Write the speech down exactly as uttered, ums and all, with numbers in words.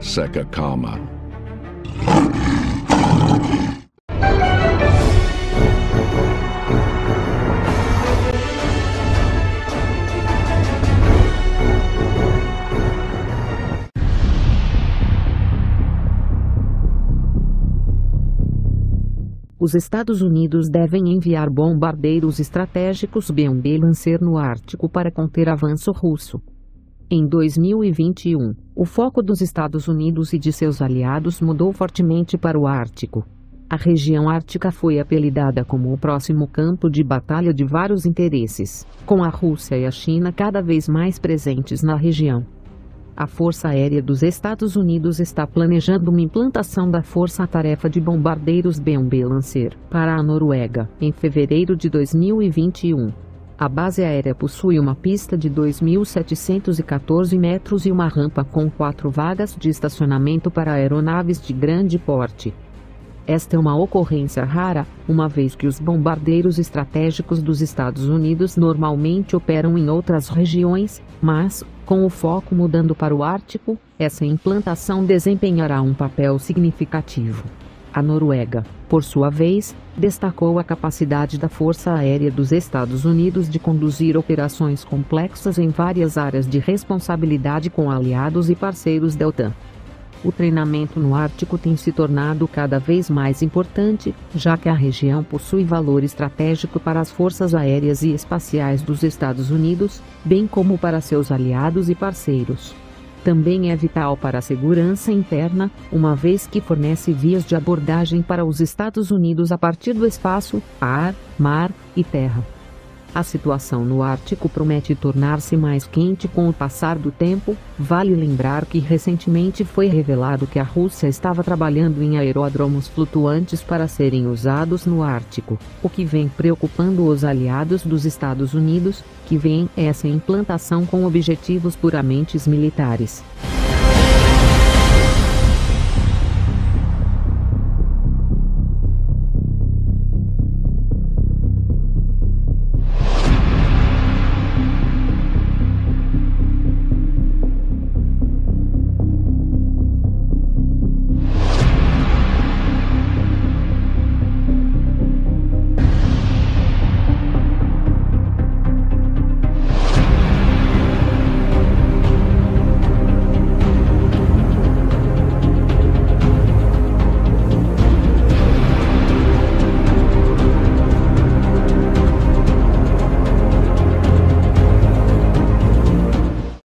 SEKEKAMA. Os Estados Unidos devem enviar bombardeiros estratégicos B um B Lancer no Ártico para conter avanço russo. Em dois mil e vinte e um, o foco dos Estados Unidos e de seus aliados mudou fortemente para o Ártico. A região ártica foi apelidada como o próximo campo de batalha de vários interesses, com a Rússia e a China cada vez mais presentes na região. A Força Aérea dos Estados Unidos está planejando uma implantação da Força-Tarefa de Bombardeiros B um B Lancer para a Noruega em fevereiro de dois mil e vinte e um. A base aérea possui uma pista de dois mil setecentos e quatorze metros e uma rampa com quatro vagas de estacionamento para aeronaves de grande porte. Esta é uma ocorrência rara, uma vez que os bombardeiros estratégicos dos Estados Unidos normalmente operam em outras regiões, mas, com o foco mudando para o Ártico, essa implantação desempenhará um papel significativo. A Noruega, por sua vez, destacou a capacidade da Força Aérea dos Estados Unidos de conduzir operações complexas em várias áreas de responsabilidade com aliados e parceiros da OTAN. O treinamento no Ártico tem se tornado cada vez mais importante, já que a região possui valor estratégico para as forças aéreas e espaciais dos Estados Unidos, bem como para seus aliados e parceiros. Também é vital para a segurança interna, uma vez que fornece vias de abordagem para os Estados Unidos a partir do espaço, ar, mar e terra. A situação no Ártico promete tornar-se mais quente com o passar do tempo. Vale lembrar que recentemente foi revelado que a Rússia estava trabalhando em aeródromos flutuantes para serem usados no Ártico, o que vem preocupando os aliados dos Estados Unidos, que veem essa implantação com objetivos puramente militares.